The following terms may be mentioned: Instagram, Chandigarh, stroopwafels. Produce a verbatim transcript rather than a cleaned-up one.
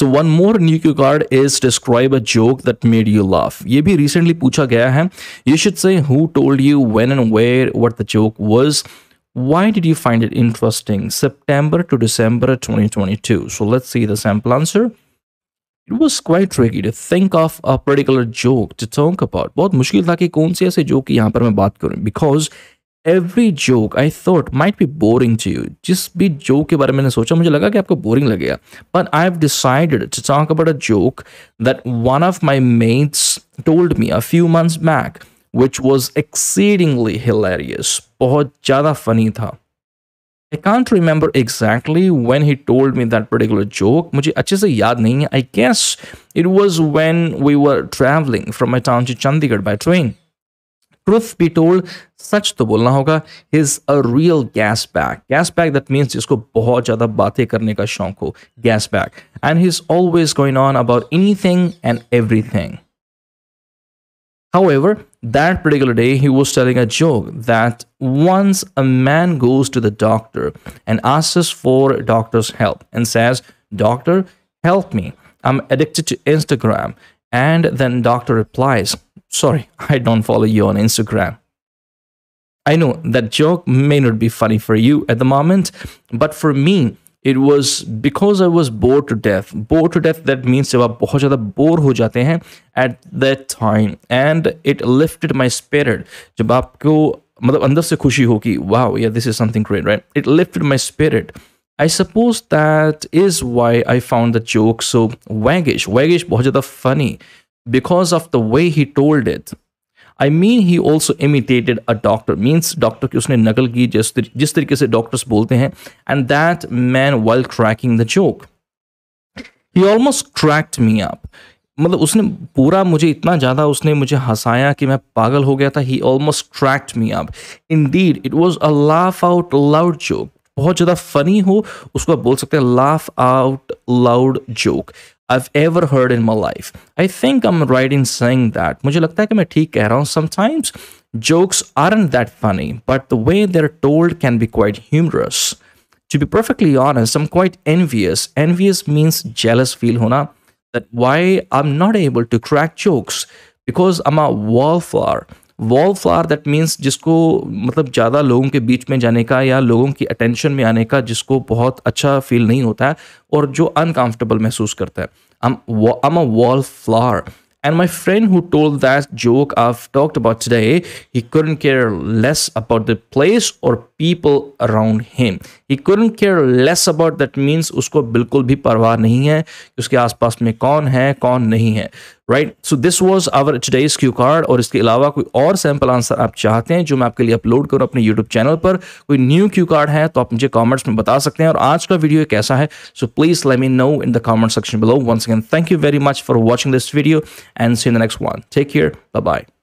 So one more new cue card is describe a joke that made you laugh. ये भी recently पूछा गया है. You should say who told you, when and where, what the joke was. Why did you find it interesting? September to December twenty twenty-two. So let's see the sample answer. It was quite tricky to think of a particular joke to talk about. बहुत मुश्किल था कि कौन से ऐसे joke की यहाँ पर मैं बात करूँ. Because every joke I thought might be boring to you. जिस भी joke के बारे में मैंने सोचा मुझे लगा कि आपको boring लगेगा. But I've decided to talk about a joke that one of my mates told me a few months back, which was exceedingly hilarious. बहुत ज़्यादा funny था. I can't remember exactly when he told me that particular joke. मुझे अच्छे से याद नहीं है. I guess it was when we were traveling from my town to Chandigarh by train. Truth be told, सच तो बोलना होगा, he's a real gas bag. Gas bag, that means जिसको बहुत ज़्यादा बातें करने का शौक हो. Gas bag. And he's always going on about anything and everything. However, that particular day, he was telling a joke that once a man goes to the doctor and asks for a doctor's help and says, "Doctor, help me. I'm addicted to Instagram." And then doctor replies, "Sorry, I don't follow you on Instagram." I know that joke may not be funny for you at the moment, but for me, it was because I was bored to death. Bored to death, that means जब आप बहुत ज़्यादा bore हो जाते हैं at that time, and it lifted my spirit. जब आपको मतलब अंदर से खुशी हो कि wow, yeah, this is something great, right? It lifted my spirit. I suppose that is why I found the joke so waggish. Waggish, बहुत ज़्यादा funny. Because of the way he told it. I mean, he also imitated a doctor. Means doctor की उसने नकल की जिस जिस तरीके से doctors बोलते हैं. And that man while cracking the joke. He almost cracked me up. मतलब उसने पूरा मुझे इतना ज़्यादा उसने मुझे हंसाया कि मैं पागल हो गया था. He almost cracked me up. Indeed, it was a laugh out loud joke. बहुत ज़्यादा funny हो उसको आप बोल सकते हैं laugh out loud joke. I've ever heard in my life. I think I'm right in saying that. मुझे लगता है कि मैं ठीक कह रहा हूँ. Sometimes jokes aren't that funny, but the way they're told can be quite humorous. To be perfectly honest, I'm quite envious. Envious means jealous feel होना. That why I'm not able to crack jokes because I'm a wallflower. Wallflower, that means जिसको मतलब ज़्यादा लोगों के बीच में जाने का या लोगों की अटेंशन में आने का जिसको बहुत अच्छा फील नहीं होता है और जो अनकंफर्टेबल महसूस करता है. I'm, I'm a wallflower. And my friend who told that joke I've talked about today, he couldn't care less about the place or people around him. He couldn't care less about, that means उसको बिल्कुल भी परवाह नहीं है कि उसके आसपास में कौन है कौन नहीं है. Right? So this was our today's cue card. और इसके अलावा कोई और सैम्पल आंसर आप चाहते हैं जो मैं आपके लिए अपलोड करूँ अपने यूट्यूब चैनल पर, कोई न्यू क्यू कार्ड है तो आप मुझे कमेंट्स में बता सकते हैं. और आज का वीडियो कैसा है, so please let me know in the comment section below. Once again, thank you very much for watching this video and see you in the next one. Take care. Bye-bye.